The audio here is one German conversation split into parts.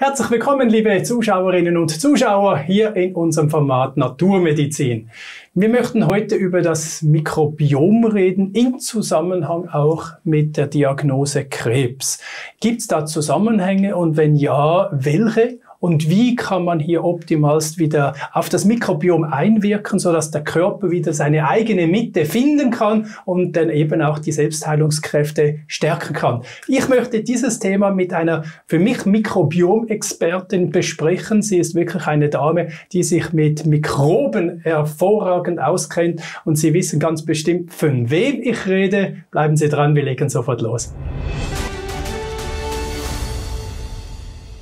Herzlich willkommen, liebe Zuschauerinnen und Zuschauer, hier in unserem Format Naturmedizin. Wir möchten heute über das Mikrobiom reden, im Zusammenhang auch mit der Diagnose Krebs. Gibt es da Zusammenhänge und wenn ja, welche? Und wie kann man hier optimalst wieder auf das Mikrobiom einwirken, sodass der Körper wieder seine eigene Mitte finden kann und dann eben auch die Selbstheilungskräfte stärken kann. Ich möchte dieses Thema mit einer für mich Mikrobiom-Expertin besprechen. Sie ist wirklich eine Dame, die sich mit Mikroben hervorragend auskennt und Sie wissen ganz bestimmt, von wem ich rede. Bleiben Sie dran, wir legen sofort los.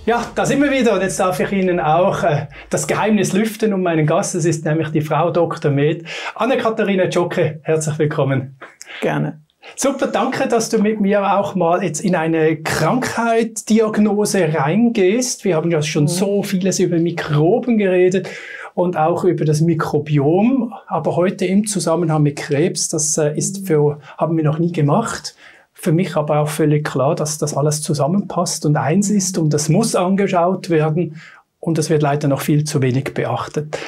Ja, da sind wir wieder und jetzt darf ich Ihnen auch das Geheimnis lüften um meinen Gast. Es ist nämlich die Frau Dr. Med. Anne Katharina Zschocke, herzlich willkommen. Gerne. Super, danke, dass du mit mir auch mal jetzt in eine Krankheitsdiagnose reingehst. Wir haben ja schon so vieles über Mikroben geredet und auch über das Mikrobiom. Aber heute im Zusammenhang mit Krebs, das haben wir noch nie gemacht. Für mich aber auch völlig klar, dass das alles zusammenpasst und eins ist und das muss angeschaut werden und das wird leider noch viel zu wenig beachtet.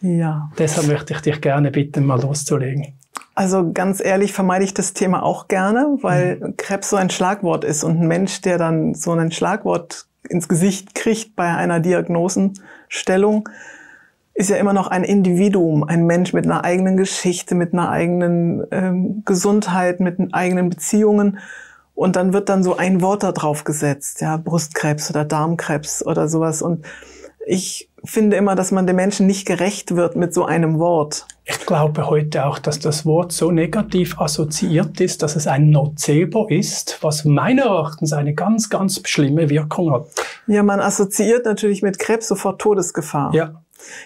Ja. Deshalb möchte ich dich gerne bitten, mal loszulegen. Also ganz ehrlich vermeide ich das Thema auch gerne, weil Krebs so ein Schlagwort ist und ein Mensch, der dann so ein Schlagwort ins Gesicht kriegt bei einer Diagnosenstellung, ist ja immer noch ein Individuum, ein Mensch mit einer eigenen Geschichte, mit einer eigenen Gesundheit, mit eigenen Beziehungen. Und dann wird dann so ein Wort da drauf gesetzt, ja, Brustkrebs oder Darmkrebs oder sowas. Und ich finde immer, dass man den Menschen nicht gerecht wird mit so einem Wort. Ich glaube heute auch, dass das Wort so negativ assoziiert ist, dass es ein Nocebo ist, was meiner Erachtens eine ganz, ganz schlimme Wirkung hat. Ja, man assoziiert natürlich mit Krebs sofort Todesgefahr. Ja.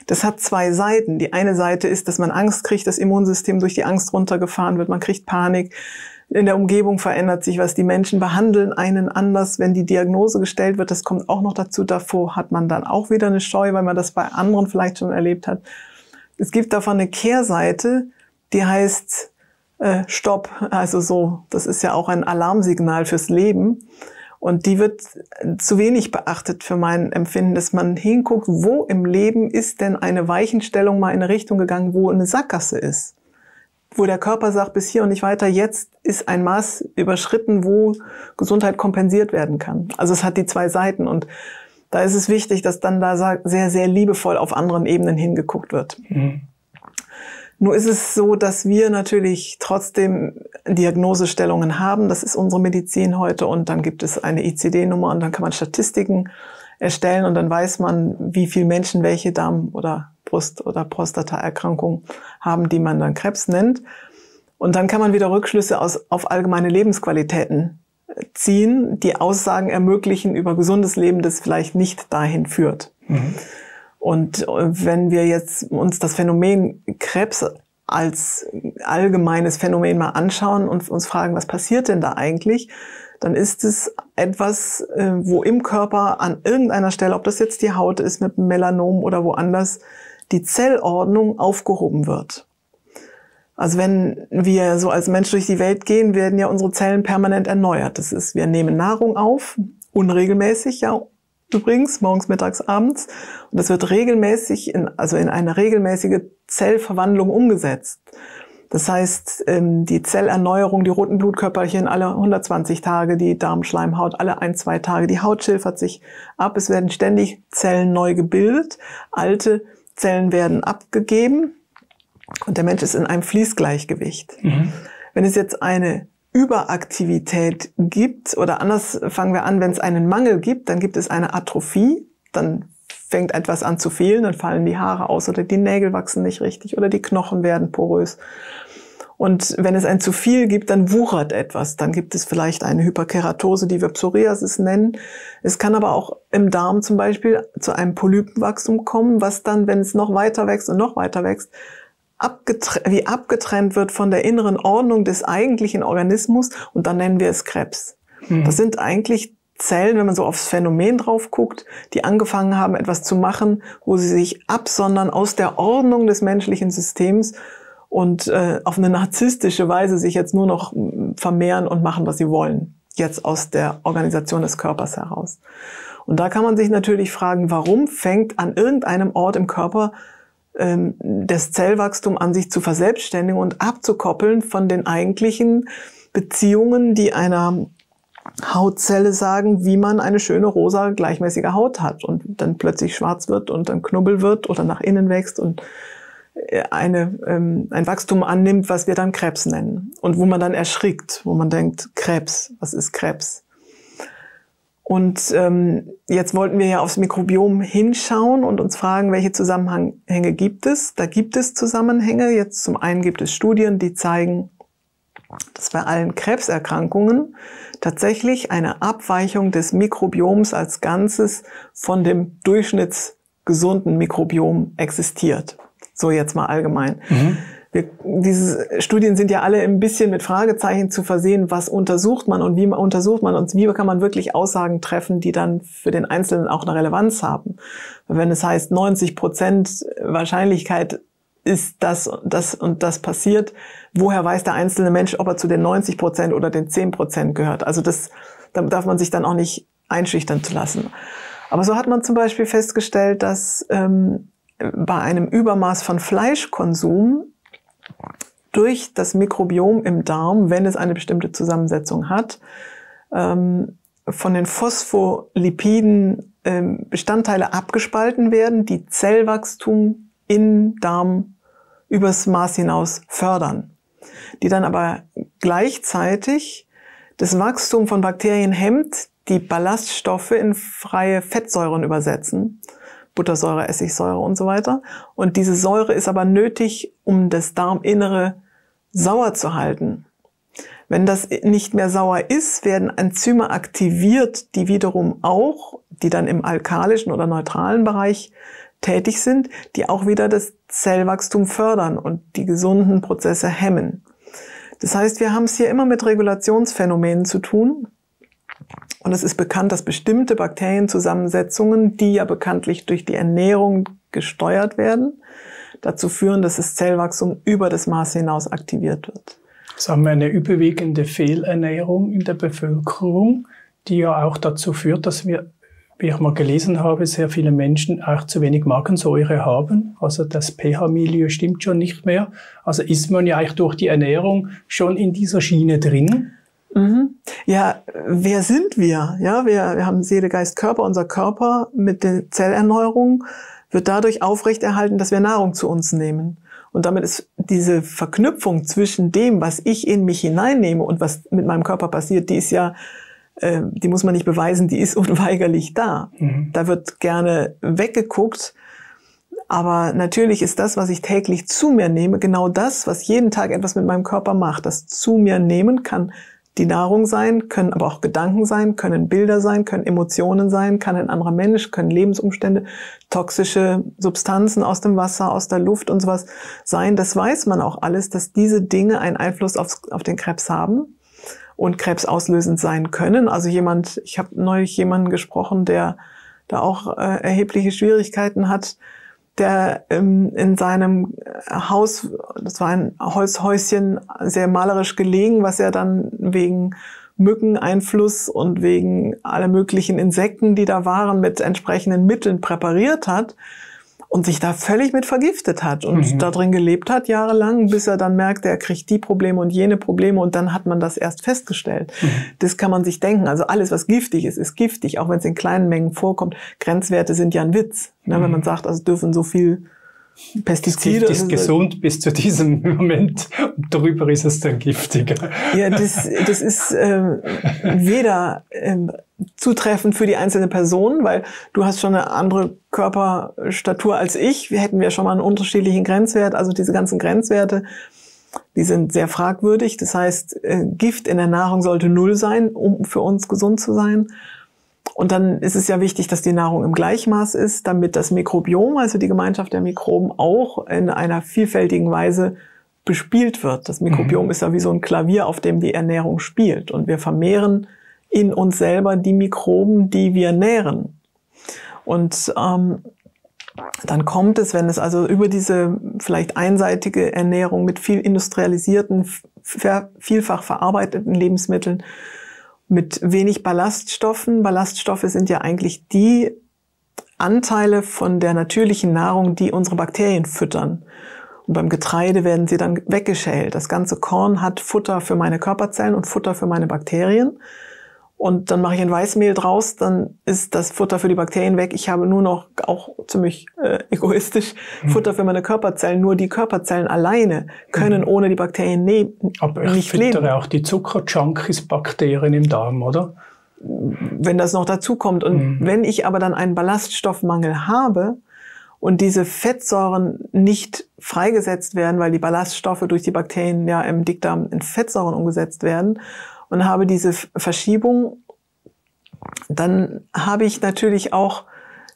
Das hat zwei Seiten. Die eine Seite ist, dass man Angst kriegt, das Immunsystem durch die Angst runtergefahren wird, man kriegt Panik. In der Umgebung verändert sich was. Die Menschen behandeln einen anders, wenn die Diagnose gestellt wird. Das kommt auch noch dazu. Davor hat man dann auch wieder eine Scheu, weil man das bei anderen vielleicht schon erlebt hat. Es gibt davon eine Kehrseite, die heißt Stopp. Also so, das ist ja auch ein Alarmsignal fürs Leben. Und die wird zu wenig beachtet für mein Empfinden, dass man hinguckt, wo im Leben ist denn eine Weichenstellung mal in eine Richtung gegangen, wo eine Sackgasse ist. Wo der Körper sagt, bis hier und nicht weiter, jetzt ist ein Maß überschritten, wo Gesundheit kompensiert werden kann. Also es hat die zwei Seiten und da ist es wichtig, dass dann da sehr, sehr liebevoll auf anderen Ebenen hingeguckt wird. Mhm. Nur ist es so, dass wir natürlich trotzdem Diagnosestellungen haben. Das ist unsere Medizin heute. Und dann gibt es eine ICD-Nummer und dann kann man Statistiken erstellen. Und dann weiß man, wie viele Menschen welche Darm- oder Brust- oder Prostataerkrankungen haben, die man dann Krebs nennt. Und dann kann man wieder Rückschlüsse auf allgemeine Lebensqualitäten ziehen, die Aussagen ermöglichen über gesundes Leben, das vielleicht nicht dahin führt. Mhm. Und wenn wir jetzt uns das Phänomen Krebs als allgemeines Phänomen mal anschauen und uns fragen, was passiert denn da eigentlich, dann ist es etwas, wo im Körper an irgendeiner Stelle, ob das jetzt die Haut ist mit Melanom oder woanders, die Zellordnung aufgehoben wird. Also wenn wir so als Mensch durch die Welt gehen, werden ja unsere Zellen permanent erneuert. Das ist, wir nehmen Nahrung auf, unregelmäßig, ja, übrigens, morgens, mittags, abends. Und das wird regelmäßig, also in eine regelmäßige Zellverwandlung umgesetzt. Das heißt, die Zellerneuerung, die roten Blutkörperchen alle 120 Tage, die Darmschleimhaut alle 1–2 Tage, die Haut schilfert sich ab. Es werden ständig Zellen neu gebildet, alte Zellen werden abgegeben und der Mensch ist in einem Fließgleichgewicht. Mhm. Wenn es jetzt eine Überaktivität gibt, oder anders fangen wir an, wenn es einen Mangel gibt, dann gibt es eine Atrophie, dann fängt etwas an zu fehlen, dann fallen die Haare aus oder die Nägel wachsen nicht richtig oder die Knochen werden porös. Und wenn es ein zu viel gibt, dann wuchert etwas, dann gibt es vielleicht eine Hyperkeratose, die wir Psoriasis nennen. Es kann aber auch im Darm zum Beispiel zu einem Polypenwachstum kommen, was dann, wenn es noch weiter wächst und noch weiter wächst, abgetrennt wird von der inneren Ordnung des eigentlichen Organismus und dann nennen wir es Krebs. Mhm. Das sind eigentlich Zellen, wenn man so aufs Phänomen drauf guckt, die angefangen haben, etwas zu machen, wo sie sich absondern aus der Ordnung des menschlichen Systems und auf eine narzisstische Weise sich jetzt nur noch vermehren und machen, was sie wollen. Jetzt aus der Organisation des Körpers heraus. Und da kann man sich natürlich fragen, warum fängt an irgendeinem Ort im Körper das Zellwachstum an, sich zu verselbstständigen und abzukoppeln von den eigentlichen Beziehungen, die einer Hautzelle sagen, wie man eine schöne rosa gleichmäßige Haut hat und dann plötzlich schwarz wird und dann Knubbel wird oder nach innen wächst und ein Wachstum annimmt, was wir dann Krebs nennen und wo man dann erschrickt, wo man denkt, Krebs, was ist Krebs? Und jetzt wollten wir ja aufs Mikrobiom hinschauen und uns fragen, welche Zusammenhänge gibt es? Da gibt es Zusammenhänge. Jetzt zum einen gibt es Studien, die zeigen, dass bei allen Krebserkrankungen tatsächlich eine Abweichung des Mikrobioms als Ganzes von dem durchschnittsgesunden Mikrobiom existiert. So jetzt mal allgemein. Mhm. Diese Studien sind ja alle ein bisschen mit Fragezeichen zu versehen, was untersucht man und wie untersucht man und wie kann man wirklich Aussagen treffen, die dann für den Einzelnen auch eine Relevanz haben. Wenn es heißt, 90% Wahrscheinlichkeit ist das, das und das passiert, woher weiß der einzelne Mensch, ob er zu den 90% oder den 10% gehört? Also das, da darf man sich dann auch nicht einschüchtern zu lassen. Aber so hat man zum Beispiel festgestellt, dass bei einem Übermaß von Fleischkonsum durch das Mikrobiom im Darm, wenn es eine bestimmte Zusammensetzung hat, von den Phospholipiden Bestandteile abgespalten werden, die Zellwachstum im Darm übers Maß hinaus fördern, die dann aber gleichzeitig das Wachstum von Bakterien hemmt, die Ballaststoffe in freie Fettsäuren übersetzen. Buttersäure, Essigsäure und so weiter. Und diese Säure ist aber nötig, um das Darminnere sauer zu halten. Wenn das nicht mehr sauer ist, werden Enzyme aktiviert, die wiederum auch, die dann im alkalischen oder neutralen Bereich tätig sind, die auch wieder das Zellwachstum fördern und die gesunden Prozesse hemmen. Das heißt, wir haben es hier immer mit Regulationsphänomenen zu tun. Und es ist bekannt, dass bestimmte Bakterienzusammensetzungen, die ja bekanntlich durch die Ernährung gesteuert werden, dazu führen, dass das Zellwachstum über das Maß hinaus aktiviert wird. Jetzt haben wir eine überwiegende Fehlernährung in der Bevölkerung, die ja auch dazu führt, dass wir, wie ich mal gelesen habe, sehr viele Menschen auch zu wenig Magensäure haben. Also das pH-Milieu stimmt schon nicht mehr. Also ist man ja eigentlich durch die Ernährung schon in dieser Schiene drin. Mhm. Ja, wer sind wir? Ja, wir haben Seele, Geist, Körper. Unser Körper mit der Zellerneuerung wird dadurch aufrechterhalten, dass wir Nahrung zu uns nehmen. Und damit ist diese Verknüpfung zwischen dem, was ich in mich hineinnehme und was mit meinem Körper passiert, die ist ja, die muss man nicht beweisen, die ist unweigerlich da. Mhm. Da wird gerne weggeguckt. Aber natürlich ist das, was ich täglich zu mir nehme, genau das, was jeden Tag etwas mit meinem Körper macht. Das zu mir nehmen kann die Nahrung sein, können aber auch Gedanken sein, können Bilder sein, können Emotionen sein, kann ein anderer Mensch, können Lebensumstände, toxische Substanzen aus dem Wasser, aus der Luft und sowas sein. Das weiß man auch alles, dass diese Dinge einen Einfluss auf den Krebs haben und krebsauslösend sein können. Also jemand, ich habe neulich jemanden gesprochen, der da auch erhebliche Schwierigkeiten hat, der in seinem Haus, das war ein Holzhäuschen, sehr malerisch gelegen, was er dann wegen Mückeneinfluss und wegen aller möglichen Insekten, die da waren, mit entsprechenden Mitteln präpariert hat und sich da völlig mit vergiftet hat und da drin gelebt hat jahrelang, bis er dann merkte, er kriegt die Probleme und jene Probleme und dann hat man das erst festgestellt. Mhm. Das kann man sich denken. Also alles, was giftig ist, ist giftig, auch wenn es in kleinen Mengen vorkommt. Grenzwerte sind ja ein Witz, ne? Wenn man sagt, also dürfen so viel Pestizide. Das ist gesund bis zu diesem Moment und darüber ist es dann giftiger. Ja, das ist weder zutreffend für die einzelne Person, weil du hast schon eine andere Körperstatur als ich. Wir hätten ja schon mal einen unterschiedlichen Grenzwert. Also diese ganzen Grenzwerte, die sind sehr fragwürdig. Das heißt, Gift in der Nahrung sollte 0 sein, um für uns gesund zu sein. Und dann ist es ja wichtig, dass die Nahrung im Gleichmaß ist, damit das Mikrobiom, also die Gemeinschaft der Mikroben, auch in einer vielfältigen Weise bespielt wird. Das Mikrobiom ist ja wie so ein Klavier, auf dem die Ernährung spielt. Und wir vermehren in uns selber die Mikroben, die wir nähren. Und dann kommt es, wenn es also über diese vielleicht einseitige Ernährung mit viel industrialisierten, vielfach verarbeiteten Lebensmitteln mit wenig Ballaststoffen. Ballaststoffe sind ja eigentlich die Anteile von der natürlichen Nahrung, die unsere Bakterien füttern. Und beim Getreide werden sie dann weggeschält. Das ganze Korn hat Futter für meine Körperzellen und Futter für meine Bakterien. Und dann mache ich ein Weißmehl draus, dann ist das Futter für die Bakterien weg. Ich habe nur noch, auch ziemlich egoistisch, Futter für meine Körperzellen. Nur die Körperzellen alleine können ohne die Bakterien nicht leben. Aber auch die Zucker-Junkies-Bakterien im Darm, oder? Wenn das noch dazu kommt. Und wenn ich aber dann einen Ballaststoffmangel habe und diese Fettsäuren nicht freigesetzt werden, weil die Ballaststoffe durch die Bakterien ja im Dickdarm in Fettsäuren umgesetzt werden, und habe diese Verschiebung, dann habe ich natürlich auch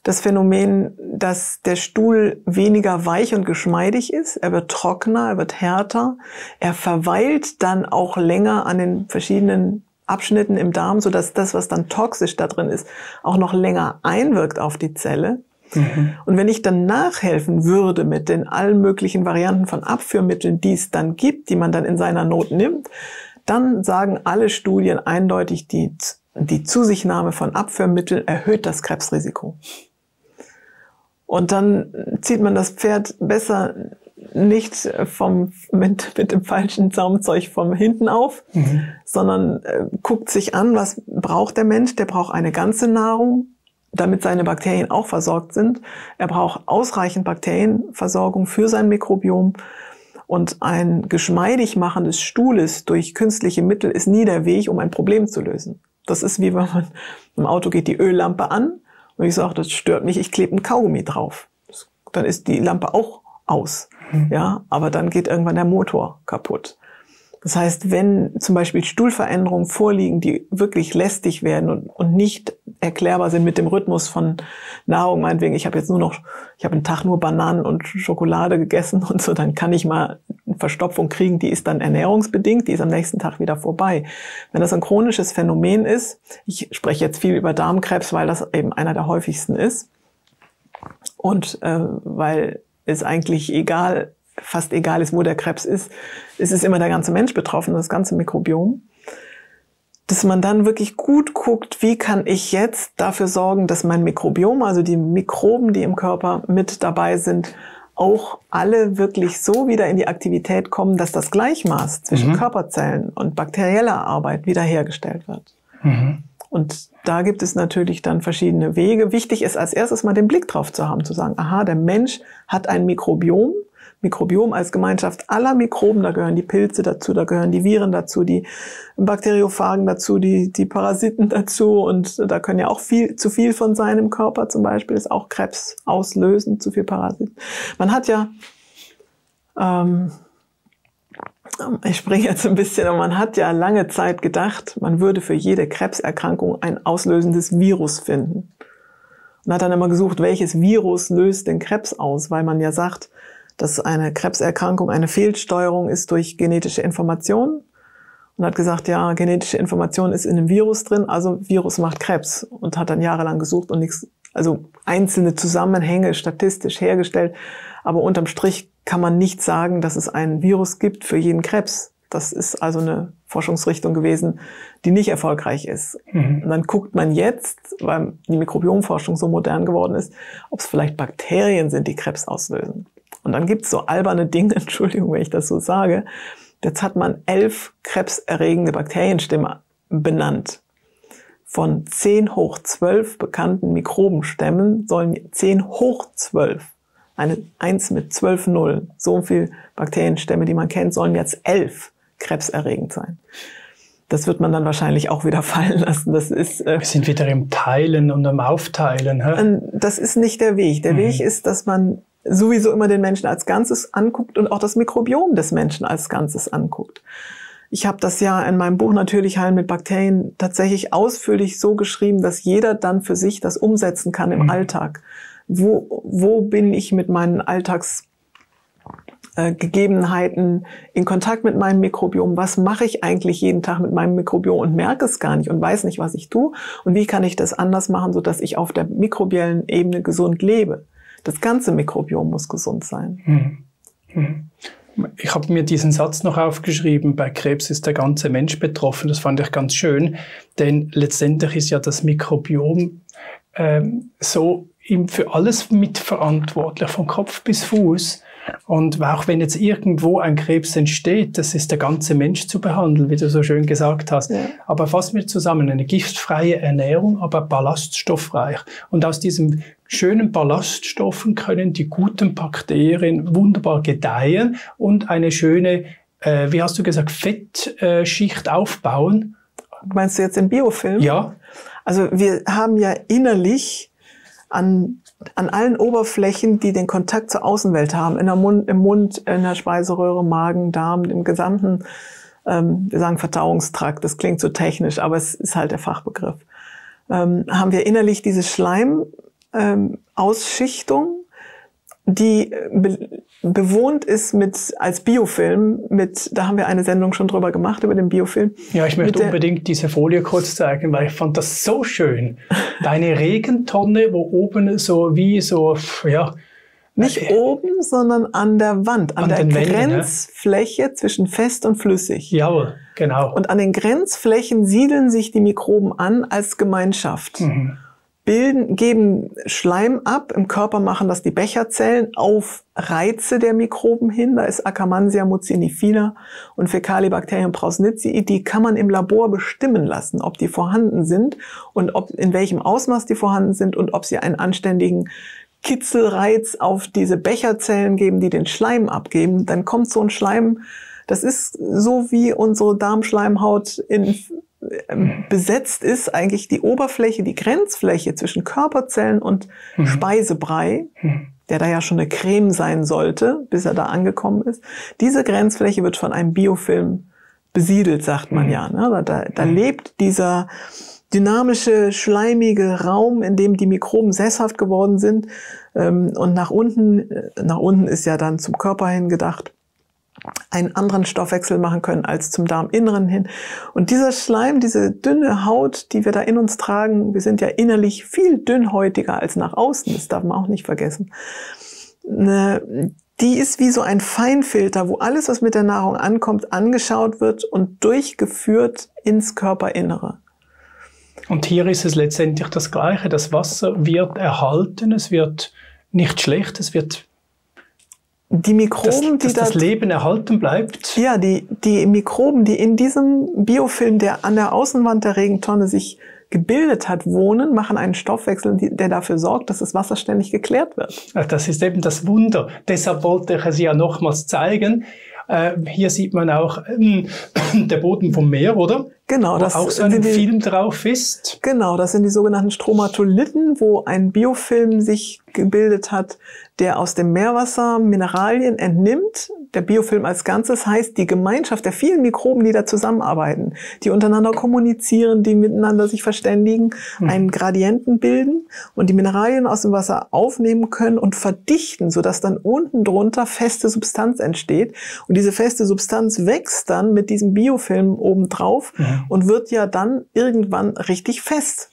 das Phänomen, dass der Stuhl weniger weich und geschmeidig ist. Er wird trockener, er wird härter. Er verweilt dann auch länger an den verschiedenen Abschnitten im Darm, sodass das, was dann toxisch da drin ist, auch noch länger einwirkt auf die Zelle. Und wenn ich dann nachhelfen würde mit den allen möglichen Varianten von Abführmitteln, die es dann gibt, die man dann in seiner Not nimmt, dann sagen alle Studien eindeutig, die Zusichtnahme von Abführmitteln erhöht das Krebsrisiko. Und dann zieht man das Pferd besser nicht mit dem falschen Zaumzeug vom hinten auf, sondern guckt sich an, was braucht der Mensch? Der braucht eine ganze Nahrung, damit seine Bakterien auch versorgt sind. Er braucht ausreichend Bakterienversorgung für sein Mikrobiom. Und ein geschmeidig machen des Stuhles durch künstliche Mittel ist nie der Weg, um ein Problem zu lösen. Das ist wie wenn man im Auto geht, die Öllampe an und ich sage, das stört mich, ich klebe einen Kaugummi drauf. Dann ist die Lampe auch aus. Ja, aber dann geht irgendwann der Motor kaputt. Das heißt, wenn zum Beispiel Stuhlveränderungen vorliegen, die wirklich lästig werden und nicht erklärbar sind mit dem Rhythmus von Nahrung, meinetwegen, ich habe einen Tag nur Bananen und Schokolade gegessen und so, dann kann ich mal eine Verstopfung kriegen, die ist dann ernährungsbedingt, die ist am nächsten Tag wieder vorbei. Wenn das ein chronisches Phänomen ist, ich spreche jetzt viel über Darmkrebs, weil das eben einer der häufigsten ist und weil es eigentlich fast egal ist, wo der Krebs ist, es ist immer der ganze Mensch betroffen, das ganze Mikrobiom, dass man dann wirklich gut guckt, wie kann ich jetzt dafür sorgen, dass mein Mikrobiom, also die Mikroben, die im Körper mit dabei sind, auch alle wirklich so wieder in die Aktivität kommen, dass das Gleichmaß zwischen Körperzellen und bakterieller Arbeit wiederhergestellt wird. Und da gibt es natürlich dann verschiedene Wege. Wichtig ist als erstes mal den Blick drauf zu haben, zu sagen, aha, der Mensch hat ein Mikrobiom, Mikrobiom als Gemeinschaft aller Mikroben, da gehören die Pilze dazu, da gehören die Viren dazu, die Bakteriophagen dazu, die Parasiten dazu und da können ja auch zu viel von sein im Körper zum Beispiel, ist auch Krebs auslösend, zu viel Parasiten. Man hat ja, ich springe jetzt ein bisschen, aber man hat ja lange Zeit gedacht, man würde für jede Krebserkrankung ein auslösendes Virus finden. Man hat dann immer gesucht, welches Virus löst den Krebs aus, weil man ja sagt, dass eine Krebserkrankung eine Fehlsteuerung ist durch genetische Information und hat gesagt, ja, genetische Information ist in einem Virus drin, also Virus macht Krebs und hat dann jahrelang gesucht und nichts, also einzelne Zusammenhänge statistisch hergestellt, aber unterm Strich kann man nicht sagen, dass es ein Virus gibt für jeden Krebs. Das ist also eine Forschungsrichtung gewesen, die nicht erfolgreich ist. Und dann guckt man jetzt, weil die Mikrobiomforschung so modern geworden ist, ob es vielleicht Bakterien sind, die Krebs auslösen. Und dann gibt's so alberne Dinge, Entschuldigung, wenn ich das so sage. Jetzt hat man 11 krebserregende Bakterienstämme benannt. Von 10 hoch 12 bekannten Mikrobenstämmen sollen 10 hoch 12, eine 1 mit 12 Nullen, so viel Bakterienstämme, die man kennt, sollen jetzt 11 krebserregend sein. Das wird man dann wahrscheinlich auch wieder fallen lassen. Das ist, wir sind wieder im Teilen und am Aufteilen. Hä? Das ist nicht der Weg. Der Weg ist, dass man sowieso immer den Menschen als Ganzes anguckt und auch das Mikrobiom des Menschen als Ganzes anguckt. Ich habe das ja in meinem Buch Natürlich heilen mit Bakterien tatsächlich ausführlich so geschrieben, dass jeder dann für sich das umsetzen kann im Alltag. Wo bin ich mit meinen Alltagsgegebenheiten in Kontakt mit meinem Mikrobiom? Was mache ich eigentlich jeden Tag mit meinem Mikrobiom und merke es gar nicht und weiß nicht, was ich tue? Und wie kann ich das anders machen, sodass ich auf der mikrobiellen Ebene gesund lebe? Das ganze Mikrobiom muss gesund sein. Ich habe mir diesen Satz noch aufgeschrieben, bei Krebs ist der ganze Mensch betroffen. Das fand ich ganz schön, denn letztendlich ist ja das Mikrobiom so für alles mitverantwortlich, von Kopf bis Fuß. Und auch wenn jetzt irgendwo ein Krebs entsteht, das ist der ganze Mensch zu behandeln, wie du so schön gesagt hast. Ja. Aber fassen wir zusammen, eine giftfreie Ernährung, aber ballaststoffreich. Und aus diesen schönen Ballaststoffen können die guten Bakterien wunderbar gedeihen und eine schöne, wie hast du gesagt, Fettschicht aufbauen. Meinst du jetzt im Biofilm? Ja. Also wir haben ja innerlich an allen Oberflächen, die den Kontakt zur Außenwelt haben, im Mund, in der Speiseröhre, Magen, Darm, im gesamten, wir sagen Verdauungstrakt, das klingt so technisch, aber es ist halt der Fachbegriff, haben wir innerlich diese Schleimausschichtung, die bewohnt ist als Biofilm, da haben wir eine Sendung schon drüber gemacht, über den Biofilm. Ja, ich möchte unbedingt diese Folie kurz zeigen, weil ich fand das so schön. Deine Regentonne, wo oben so wie so, ja. Nicht oben, sondern an der Wand, an der Grenzfläche Wänden, ne? Zwischen fest und flüssig. Jawohl, genau. Und an den Grenzflächen siedeln sich die Mikroben an als Gemeinschaft. Mhm. Geben Schleim ab, im Körper machen das die Becherzellen, auf Reize der Mikroben hin, da ist Akkermansia muciniphila und Fecalibacterium prausnitzii, die kann man im Labor bestimmen lassen, ob die vorhanden sind und ob in welchem Ausmaß die vorhanden sind und ob sie einen anständigen Kitzelreiz auf diese Becherzellen geben, die den Schleim abgeben. Dann kommt so ein Schleim, das ist so wie unsere Darmschleimhaut besetzt ist, eigentlich die Oberfläche, die Grenzfläche zwischen Körperzellen und Speisebrei, der da ja schon eine Creme sein sollte, bis er da angekommen ist. Diese Grenzfläche wird von einem Biofilm besiedelt, sagt man ja. Ne? Da lebt dieser dynamische, schleimige Raum, in dem die Mikroben sesshaft geworden sind. Und nach unten ist ja dann zum Körper hin gedacht, einen anderen Stoffwechsel machen können als zum Darminneren hin. Und dieser Schleim, diese dünne Haut, die wir da in uns tragen, wir sind ja innerlich viel dünnhäutiger als nach außen, das darf man auch nicht vergessen, die ist wie so ein Feinfilter, wo alles, was mit der Nahrung ankommt, angeschaut wird und durchgeführt ins Körperinnere. Und hier ist es letztendlich das Gleiche. Das Wasser wird erhalten, es wird nicht schlecht, es wird... Die Mikroben, die das Leben erhalten bleibt. Ja, die Mikroben, die in diesem Biofilm, der an der Außenwand der Regentonne sich gebildet hat, wohnen, machen einen Stoffwechsel, der dafür sorgt, dass das Wasser ständig geklärt wird. Das ist eben das Wunder. Deshalb wollte ich es ja nochmals zeigen. Hier sieht man auch der Boden vom Meer, oder? Genau, das auch so ein Film drauf ist. Genau, das sind die sogenannten Stromatolithen, wo ein Biofilm sich gebildet hat, der aus dem Meerwasser Mineralien entnimmt. Der Biofilm als Ganzes heißt die Gemeinschaft der vielen Mikroben, die da zusammenarbeiten, die untereinander kommunizieren, die miteinander sich verständigen, einen Gradienten bilden und die Mineralien aus dem Wasser aufnehmen können und verdichten, sodass dann unten drunter feste Substanz entsteht. Und diese feste Substanz wächst dann mit diesem Biofilm obendrauf und wird ja dann irgendwann richtig fest.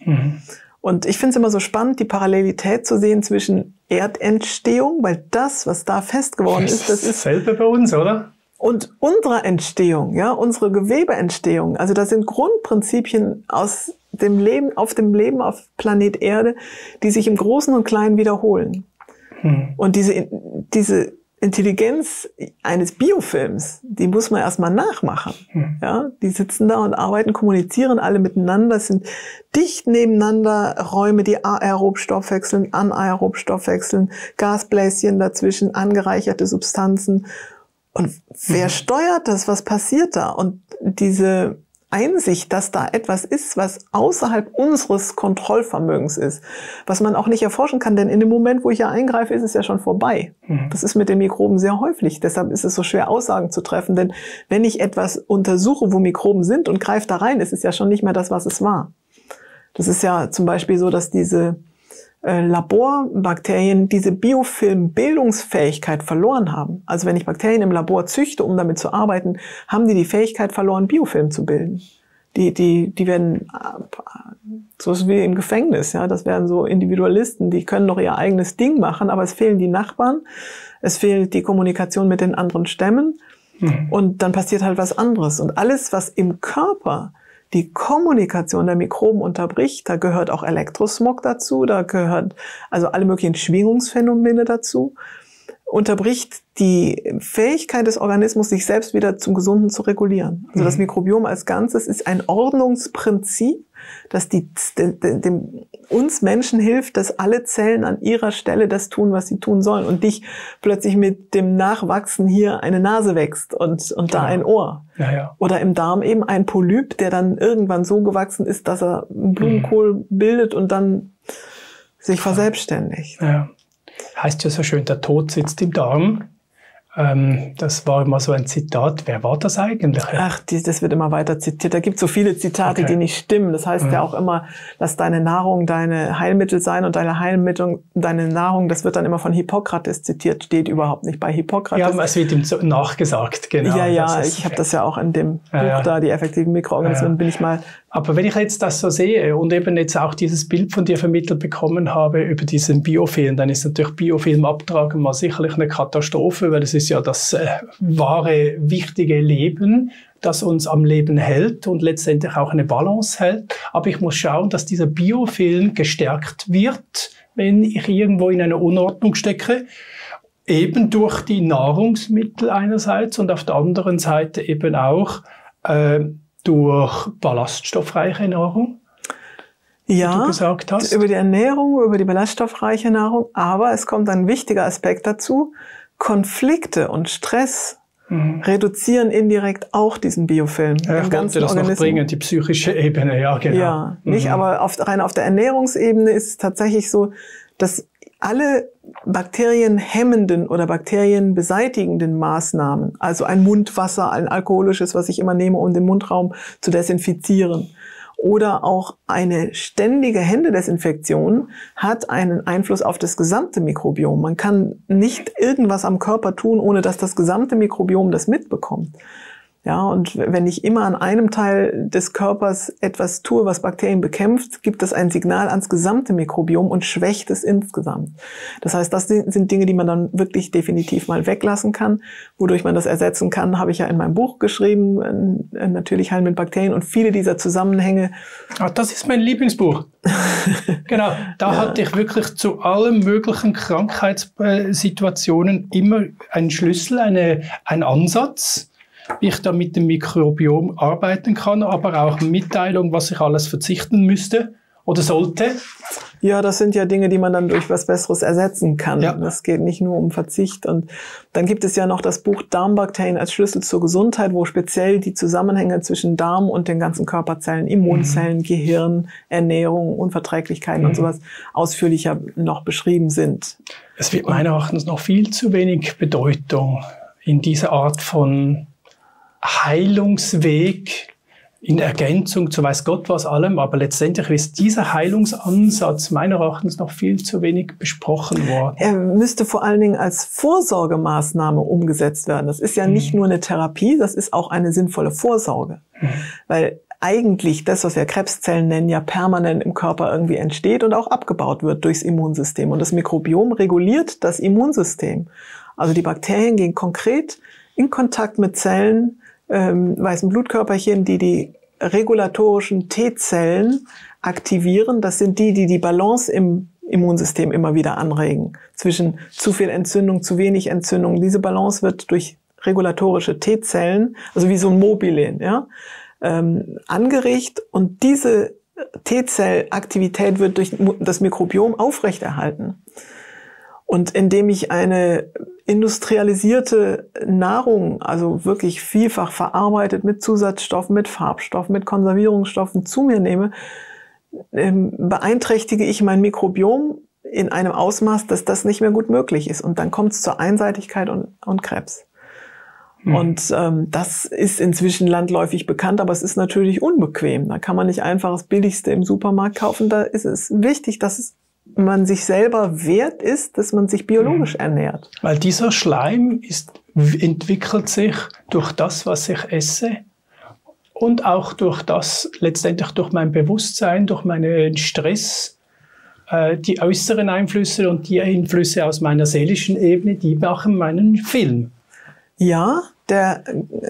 Und ich finde es immer so spannend, die Parallelität zu sehen zwischen Erdentstehung, weil das, was da fest geworden ist, das ist dasselbe bei uns, oder? Und unsere Entstehung, ja, unsere Gewebeentstehung. Also das sind Grundprinzipien aus dem Leben, auf Planet Erde, die sich im Großen und Kleinen wiederholen. Und diese Intelligenz eines Biofilms, die muss man erstmal nachmachen. Ja, die sitzen da und arbeiten, kommunizieren alle miteinander. Es sind dicht nebeneinander Räume, die aerob stoffwechseln, anaerob stoffwechseln, Gasbläschen dazwischen, angereicherte Substanzen. Und wer steuert das? Was passiert da? Und diese Einsicht, dass da etwas ist, was außerhalb unseres Kontrollvermögens ist, was man auch nicht erforschen kann, denn in dem Moment, wo ich ja eingreife, ist es ja schon vorbei. Das ist mit den Mikroben sehr häufig, deshalb ist es so schwer, Aussagen zu treffen, denn wenn ich etwas untersuche, wo Mikroben sind und greife da rein, ist es ja schon nicht mehr das, was es war. Das ist ja zum Beispiel so, dass diese Laborbakterien diese Biofilmbildungsfähigkeit verloren haben. Also wenn ich Bakterien im Labor züchte, um damit zu arbeiten, haben die Fähigkeit verloren, Biofilm zu bilden. Die werden, so ist wie im Gefängnis, ja, das werden so Individualisten, die können noch ihr eigenes Ding machen, aber es fehlen die Nachbarn, es fehlt die Kommunikation mit den anderen Stämmen, und dann passiert halt was anderes. Und alles, was im Körper die Kommunikation der Mikroben unterbricht, da gehört auch Elektrosmog dazu, da gehört also alle möglichen Schwingungsphänomene dazu, unterbricht die Fähigkeit des Organismus, sich selbst wieder zum Gesunden zu regulieren. Also das Mikrobiom als Ganzes ist ein Ordnungsprinzip, das uns Menschen hilft, dass alle Zellen an ihrer Stelle das tun, was sie tun sollen, und nicht plötzlich mit dem Nachwachsen hier eine Nase wächst und da ein Ohr. Ja, ja. Oder im Darm eben ein Polyp, der dann irgendwann so gewachsen ist, dass er einen Blumenkohl bildet und dann sich verselbstständigt. Ja. Heißt ja so schön, der Tod sitzt im Darm. Das war immer so ein Zitat. Wer war das eigentlich? Ach, das wird immer weiter zitiert. Da gibt es so viele Zitate, die nicht stimmen. Das heißt ja auch immer, lass deine Nahrung deine Heilmittel sein und deine Heilmittel deine Nahrung. Das wird dann immer von Hippokrates zitiert. Steht überhaupt nicht bei Hippokrates. Ja, aber es wird ihm nachgesagt, genau. Ja, ja, ich habe das ja auch in dem Buch da, die effektiven Mikroorganismen, bin ich mal... Aber wenn ich jetzt das so sehe und eben jetzt auch dieses Bild von dir vermittelt bekommen habe über diesen Biofilm, dann ist natürlich Biofilm abtragen mal sicherlich eine Katastrophe, weil es ist ja das wahre, wichtige Leben, das uns am Leben hält und letztendlich auch eine Balance hält. Aber ich muss schauen, dass dieser Biofilm gestärkt wird, wenn ich irgendwo in eine Unordnung stecke. Eben durch die Nahrungsmittel einerseits und auf der anderen Seite eben auch durch ballaststoffreiche Nahrung, wie du gesagt hast. Über die Ernährung, über die ballaststoffreiche Nahrung. Aber es kommt ein wichtiger Aspekt dazu. Konflikte und Stress reduzieren indirekt auch diesen Biofilm. Ja, ich wollte das noch bringen, die psychische Ebene. Ja, genau. Ja, nicht, aber rein auf der Ernährungsebene ist es tatsächlich so, dass alle bakterienhemmenden oder bakterienbeseitigenden Maßnahmen, also ein Mundwasser, ein alkoholisches, was ich immer nehme, um den Mundraum zu desinfizieren, oder auch eine ständige Händedesinfektion hat einen Einfluss auf das gesamte Mikrobiom. Man kann nicht irgendwas am Körper tun, ohne dass das gesamte Mikrobiom das mitbekommt. Ja, und wenn ich immer an einem Teil des Körpers etwas tue, was Bakterien bekämpft, gibt das ein Signal ans gesamte Mikrobiom und schwächt es insgesamt. Das heißt, das sind Dinge, die man dann wirklich definitiv mal weglassen kann. Wodurch man das ersetzen kann, habe ich ja in meinem Buch geschrieben, Natürlich heilen mit Bakterien, und viele dieser Zusammenhänge. Ah, das ist mein Lieblingsbuch. Genau, da hatte ich wirklich zu allen möglichen Krankheitssituationen immer einen Schlüssel, einen Ansatz, wie ich da mit dem Mikrobiom arbeiten kann, aber auch Mitteilung, was ich alles verzichten müsste oder sollte. Ja, das sind ja Dinge, die man dann durch was Besseres ersetzen kann. Ja. Das geht nicht nur um Verzicht. Und dann gibt es ja noch das Buch Darmbakterien als Schlüssel zur Gesundheit, wo speziell die Zusammenhänge zwischen Darm und den ganzen Körperzellen, Immunzellen, Gehirn, Ernährung, Unverträglichkeiten und sowas ausführlicher noch beschrieben sind. Es wird meiner Erachtens noch viel zu wenig Bedeutung in dieser Art von Heilungsweg in Ergänzung zu weiß Gott was allem, aber letztendlich ist dieser Heilungsansatz meiner Erachtens noch viel zu wenig besprochen worden. Er müsste vor allen Dingen als Vorsorgemaßnahme umgesetzt werden. Das ist ja nicht nur eine Therapie, das ist auch eine sinnvolle Vorsorge. Weil eigentlich das, was wir Krebszellen nennen, ja permanent im Körper irgendwie entsteht und auch abgebaut wird durchs Immunsystem. Und das Mikrobiom reguliert das Immunsystem. Also die Bakterien gehen konkret in Kontakt mit Zellen, weißen Blutkörperchen, die die regulatorischen T-Zellen aktivieren. Das sind die, die die Balance im Immunsystem immer wieder anregen. Zwischen zu viel Entzündung, zu wenig Entzündung. Diese Balance wird durch regulatorische T-Zellen, also wie so ein Mobilen, angeregt. Und diese T-Zellaktivität wird durch das Mikrobiom aufrechterhalten. Und indem ich eine industrialisierte Nahrung, also wirklich vielfach verarbeitet mit Zusatzstoffen, mit Farbstoffen, mit Konservierungsstoffen zu mir nehme, beeinträchtige ich mein Mikrobiom in einem Ausmaß, dass das nicht mehr gut möglich ist. Und dann kommt es zur Einseitigkeit und Krebs. Und das ist inzwischen landläufig bekannt, aber es ist natürlich unbequem. Da kann man nicht einfach das Billigste im Supermarkt kaufen. Da ist es wichtig, dass es man sich selber wert ist, dass man sich biologisch ernährt. Weil dieser Schleim entwickelt sich durch das, was ich esse. und auch durch das, letztendlich durch mein Bewusstsein, durch meinen Stress, die äußeren Einflüsse und die Einflüsse aus meiner seelischen Ebene, die machen meinen Film. Ja, der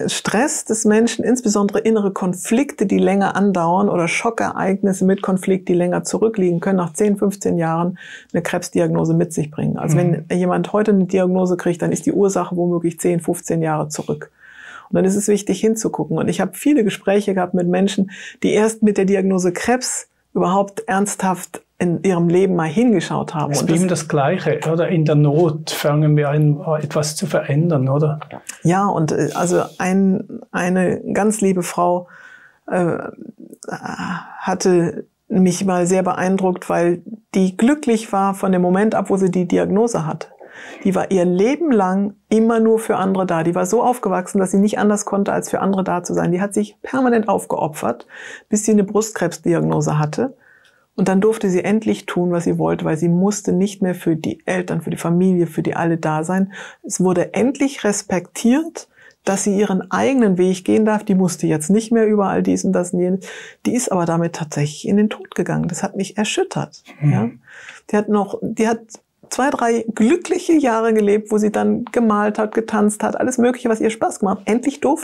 Stress des Menschen, insbesondere innere Konflikte, die länger andauern oder Schockereignisse mit Konflikt, die länger zurückliegen, können nach 10, 15 Jahren eine Krebsdiagnose mit sich bringen. Also wenn jemand heute eine Diagnose kriegt, dann ist die Ursache womöglich 10, 15 Jahre zurück. Und dann ist es wichtig hinzugucken. Und ich habe viele Gespräche gehabt mit Menschen, die erst mit der Diagnose Krebs überhaupt ernsthaft in ihrem Leben mal hingeschaut haben. Es ist eben das Gleiche, oder? In der Not fangen wir an, etwas zu verändern, oder? Ja, und also eine ganz liebe Frau hatte mich mal sehr beeindruckt, weil die glücklich war von dem Moment ab, wo sie die Diagnose hat. Die war ihr Leben lang immer nur für andere da. Die war so aufgewachsen, dass sie nicht anders konnte, als für andere da zu sein. Die hat sich permanent aufgeopfert, bis sie eine Brustkrebsdiagnose hatte. Und dann durfte sie endlich tun, was sie wollte, weil sie musste nicht mehr für die Eltern, für die Familie, für die alle da sein. Es wurde endlich respektiert, dass sie ihren eigenen Weg gehen darf. Die musste jetzt nicht mehr überall dies und das und jenes. Die ist aber damit tatsächlich in den Tod gegangen. Das hat mich erschüttert. Mhm. Ja? Die hat 2, 3 glückliche Jahre gelebt, wo sie dann gemalt hat, getanzt hat, alles Mögliche, was ihr Spaß gemacht hat. Endlich durfte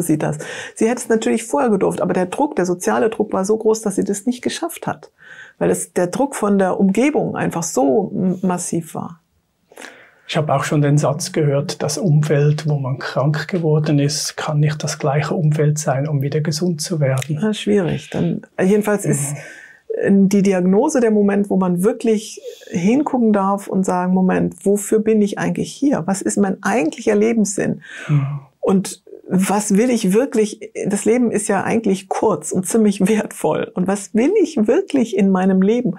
sie das. Sie hätte es natürlich vorher gedurft, aber der Druck, der soziale Druck war so groß, dass sie das nicht geschafft hat, weil der Druck von der Umgebung einfach so massiv war. Ich habe auch schon den Satz gehört, das Umfeld, wo man krank geworden ist, kann nicht das gleiche Umfeld sein, um wieder gesund zu werden. Ja, schwierig. Dann, jedenfalls ist die Diagnose der Moment, wo man wirklich hingucken darf und sagen, Moment, wofür bin ich eigentlich hier? Was ist mein eigentlicher Lebenssinn? Und was will ich wirklich? Das Leben ist ja eigentlich kurz und ziemlich wertvoll. Und was will ich wirklich in meinem Leben?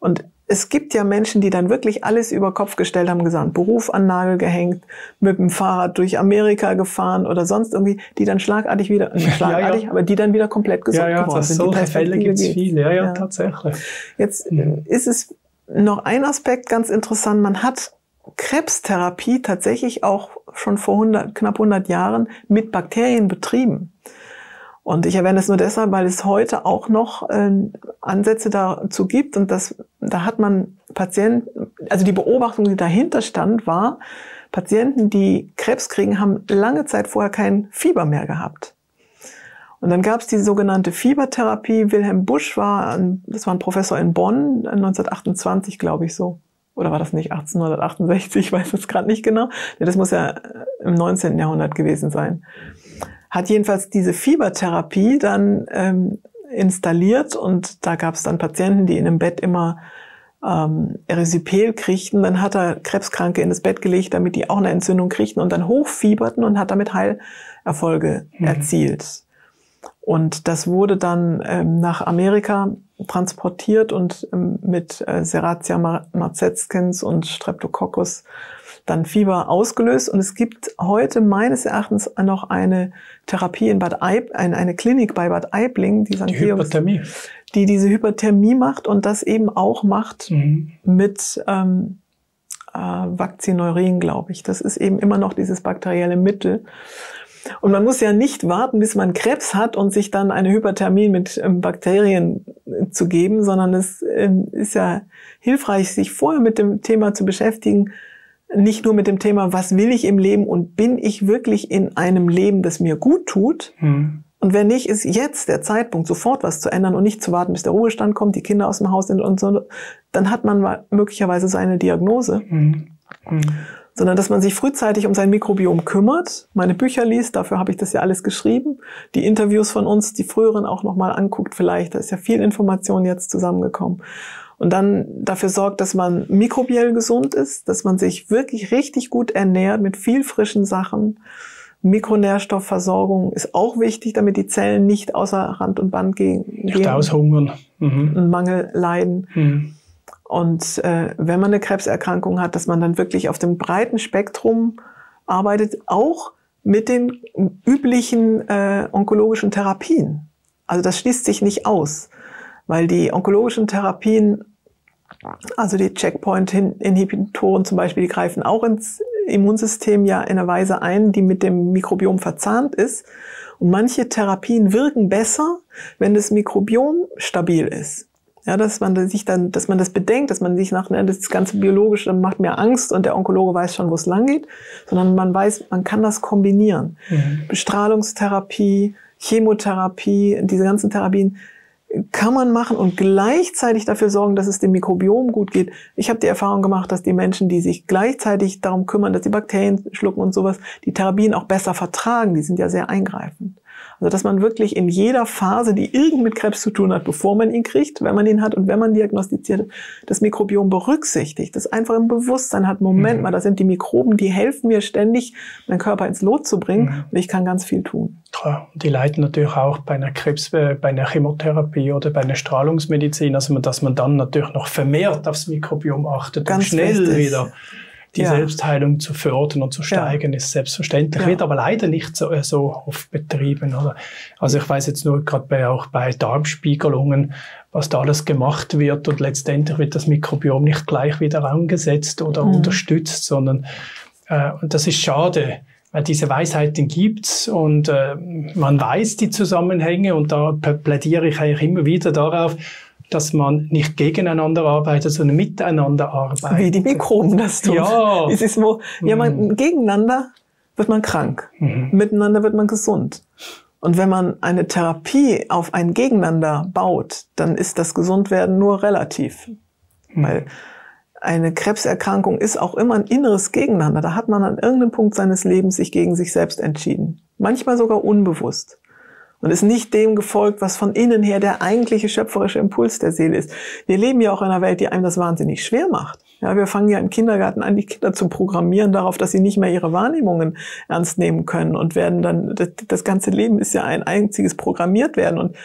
Und es gibt ja Menschen, die dann wirklich alles über Kopf gestellt haben, gesagt, Beruf an Nagel gehängt, mit dem Fahrrad durch Amerika gefahren oder sonst irgendwie, die dann schlagartig wieder, nicht schlagartig, ja, ja, aber die dann wieder komplett gesund geworden sind. Ja, solche Fälle gibt es viele, ja, tatsächlich. Jetzt ist es noch ein Aspekt ganz interessant, man hat Krebstherapie tatsächlich auch schon vor knapp 100 Jahren mit Bakterien betrieben. Und ich erwähne das nur deshalb, weil es heute auch noch Ansätze dazu gibt. Und da hat man Patienten, also die Beobachtung, die dahinter stand, war, Patienten, die Krebs kriegen, haben lange Zeit vorher kein Fieber mehr gehabt. Und dann gab es die sogenannte Fiebertherapie. Wilhelm Busch das war ein Professor in Bonn, 1928, glaube ich so. Oder war das nicht 1868? Ich weiß es gerade nicht genau. Das muss ja im 19. Jahrhundert gewesen sein. Hat jedenfalls diese Fiebertherapie dann installiert und da gab es dann Patienten, die in dem Bett immer Erysipel kriegten. Dann hat er Krebskranke in das Bett gelegt, damit die auch eine Entzündung kriegten und dann hochfieberten und hat damit Heilerfolge erzielt. Und das wurde dann nach Amerika transportiert und mit Serratia marzetskens und Streptococcus dann Fieber ausgelöst. Und es gibt heute meines Erachtens noch eine Therapie in eine Klinik bei Bad Aibling, die diese Hyperthermie macht und das eben auch macht mit Vakzineurien, glaube ich. Das ist eben immer noch dieses bakterielle Mittel. Und man muss ja nicht warten, bis man Krebs hat und sich dann eine Hyperthermie mit Bakterien zu geben, sondern es ist ja hilfreich, sich vorher mit dem Thema zu beschäftigen, nicht nur mit dem Thema, was will ich im Leben und bin ich wirklich in einem Leben, das mir gut tut? Und wenn nicht, ist jetzt der Zeitpunkt, sofort was zu ändern und nicht zu warten, bis der Ruhestand kommt, die Kinder aus dem Haus sind und so. Dann hat man möglicherweise seine Diagnose. Sondern dass man sich frühzeitig um sein Mikrobiom kümmert, meine Bücher liest, dafür habe ich das ja alles geschrieben, die Interviews von uns, die früheren auch nochmal anguckt vielleicht, da ist ja viel Information jetzt zusammengekommen. Und dann dafür sorgt, dass man mikrobiell gesund ist, dass man sich wirklich richtig gut ernährt mit viel frischen Sachen. Mikronährstoffversorgung ist auch wichtig, damit die Zellen nicht außer Rand und Band gehen. Nicht aushungern. Mangel leiden. Und wenn man eine Krebserkrankung hat, dass man dann wirklich auf dem breiten Spektrum arbeitet, auch mit den üblichen onkologischen Therapien. Also das schließt sich nicht aus, weil die onkologischen Therapien, also die Checkpoint-Inhibitoren zum Beispiel, die greifen auch Immunsystem ja in einer Weise ein, die mit dem Mikrobiom verzahnt ist. Und manche Therapien wirken besser, wenn das Mikrobiom stabil ist. Ja, dass man das bedenkt, dass man sich nach, das ganze Biologische macht mir Angst und der Onkologe weiß schon, wo es lang geht, sondern man weiß, man kann das kombinieren. Mhm. Bestrahlungstherapie, Chemotherapie, diese ganzen Therapien kann man machen und gleichzeitig dafür sorgen, dass es dem Mikrobiom gut geht. Ich habe die Erfahrung gemacht, dass die Menschen, die sich gleichzeitig darum kümmern, dass die Bakterien schlucken und sowas, die Therapien auch besser vertragen. Die sind ja sehr eingreifend. Also dass man wirklich in jeder Phase, die irgend mit Krebs zu tun hat, bevor man ihn kriegt, wenn man ihn hat und wenn man diagnostiziert, das Mikrobiom berücksichtigt, das einfach im Bewusstsein hat, Moment mal, das sind die Mikroben, die helfen mir ständig, meinen Körper ins Lot zu bringen und ich kann ganz viel tun. Klar, die leiden natürlich auch bei einer Krebs, bei einer Chemotherapie oder bei einer Strahlungsmedizin, also dass man dann natürlich noch vermehrt aufs Mikrobiom achtet und schnell wieder die Selbstheilung zu fördern und zu steigern, ist selbstverständlich. Wird aber leider nicht so oft betrieben, oder? Also ich weiß jetzt nur gerade auch bei Darmspiegelungen, was da alles gemacht wird und letztendlich wird das Mikrobiom nicht gleich wieder angesetzt oder unterstützt, sondern und das ist schade, weil diese Weisheiten gibt's und man weiß die Zusammenhänge und da plädiere ich eigentlich immer wieder darauf, dass man nicht gegeneinander arbeitet, sondern miteinander arbeitet. Wie die Mikroben das tun. Ja. Es ist wo, ja, man, gegeneinander wird man krank, miteinander wird man gesund. Und wenn man eine Therapie auf ein Gegeneinander baut, dann ist das Gesundwerden nur relativ. Weil eine Krebserkrankung ist auch immer ein inneres Gegeneinander. Da hat man an irgendeinem Punkt seines Lebens sich gegen sich selbst entschieden. Manchmal sogar unbewusst. Und ist nicht dem gefolgt, was von innen her der eigentliche schöpferische Impuls der Seele ist. Wir leben ja auch in einer Welt, die einem das wahnsinnig schwer macht. Ja, wir fangen ja im Kindergarten an, die Kinder zu programmieren darauf, dass sie nicht mehr ihre Wahrnehmungen ernst nehmen können und werden dann, das ganze Leben ist ja ein einziges programmiert werden. Und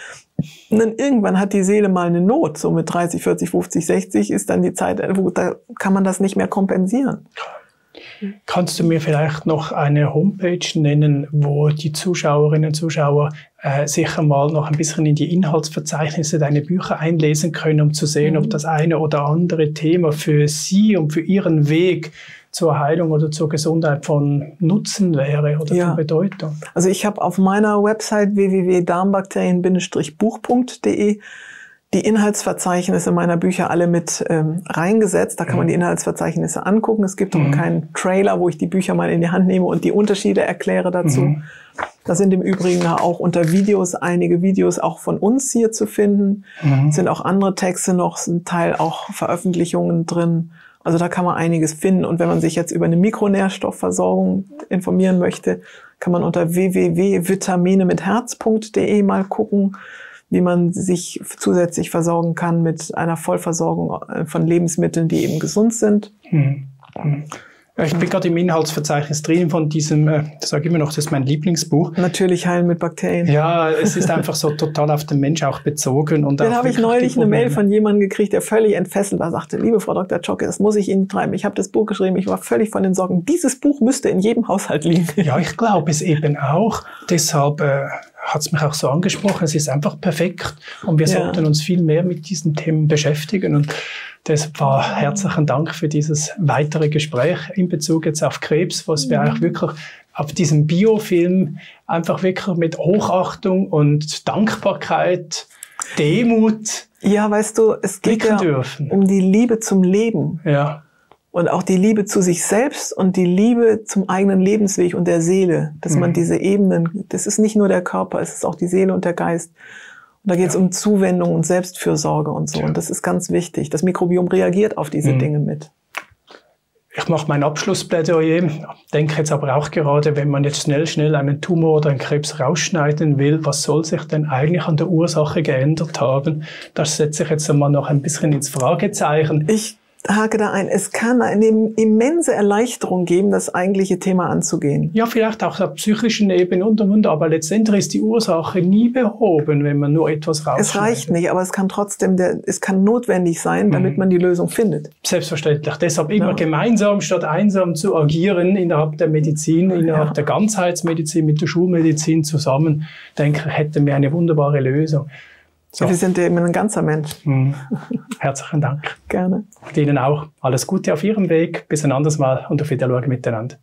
dann irgendwann hat die Seele mal eine Not. So mit 30, 40, 50, 60 ist dann die Zeit, wo da kann man das nicht mehr kompensieren. Kannst du mir vielleicht noch eine Homepage nennen, wo die Zuschauerinnen und Zuschauer sicher mal noch ein bisschen in die Inhaltsverzeichnisse deiner Bücher einlesen können, um zu sehen, ob das eine oder andere Thema für sie und für ihren Weg zur Heilung oder zur Gesundheit von Nutzen wäre oder von Bedeutung? Also ich habe auf meiner Website www.darmbakterien-buch.de die Inhaltsverzeichnisse meiner Bücher alle mit reingesetzt. Da kann man die Inhaltsverzeichnisse angucken. Es gibt auch keinen Trailer, wo ich die Bücher mal in die Hand nehme und die Unterschiede erkläre dazu. Da sind im Übrigen auch unter Videos einige Videos auch von uns hier zu finden. Es sind auch andere Texte noch, sind Teil auch Veröffentlichungen drin. Also da kann man einiges finden. Und wenn man sich jetzt über eine Mikronährstoffversorgung informieren möchte, kann man unter www.vitaminemitherz.de mal gucken, wie man sich zusätzlich versorgen kann mit einer Vollversorgung von Lebensmitteln, die eben gesund sind. Ich bin gerade im Inhaltsverzeichnis drin von diesem, das sage ich immer noch, das ist mein Lieblingsbuch. Natürlich heilen mit Bakterien. Ja, es ist einfach so total auf den Mensch auch bezogen. Und dann habe ich neulich eine Mail von jemandem gekriegt, der völlig entfesselt war, sagte, liebe Frau Dr. Zschocke, das muss ich Ihnen schreiben. Ich habe das Buch geschrieben, ich war völlig von den Sorgen. Dieses Buch müsste in jedem Haushalt liegen. Ja, ich glaube es eben auch. Deshalb hat es mich auch so angesprochen, es ist einfach perfekt und wir sollten uns viel mehr mit diesen Themen beschäftigen und deshalb herzlichen Dank für dieses weitere Gespräch in Bezug jetzt auf Krebs, was wir auch wirklich auf diesem Biofilm einfach wirklich mit Hochachtung und Dankbarkeit, Demut weißt du, es geht ja um die Liebe zum Leben und auch die Liebe zu sich selbst und die Liebe zum eigenen Lebensweg und der Seele, dass man diese Ebenen, das ist nicht nur der Körper, es ist auch die Seele und der Geist. Und da geht es um Zuwendung und Selbstfürsorge und so. Und das ist ganz wichtig. Das Mikrobiom reagiert auf diese Dinge mit. Ich mache mein Abschlussplädoyer, denke jetzt aber auch gerade, wenn man jetzt schnell einen Tumor oder einen Krebs rausschneiden will, was soll sich denn eigentlich an der Ursache geändert haben? Das setze ich jetzt einmal noch ein bisschen ins Fragezeichen. Ich hake da ein. Es kann eine immense Erleichterung geben, das eigentliche Thema anzugehen. Ja, vielleicht auch auf psychischen Ebene und, aber letztendlich ist die Ursache nie behoben, wenn man nur etwas rausschneidet. Es reicht nicht, aber es kann trotzdem, es kann notwendig sein, damit man die Lösung findet. Selbstverständlich. Deshalb immer gemeinsam statt einsam zu agieren innerhalb der Medizin, innerhalb der Ganzheitsmedizin, mit der Schulmedizin zusammen, denke ich, hätten wir eine wunderbare Lösung. So. Ja, wir sind ja eben ein ganzer Mensch. Herzlichen Dank. Gerne. Und Ihnen auch. Alles Gute auf Ihrem Weg. Bis ein anderes Mal und auf Wiedersehen miteinander.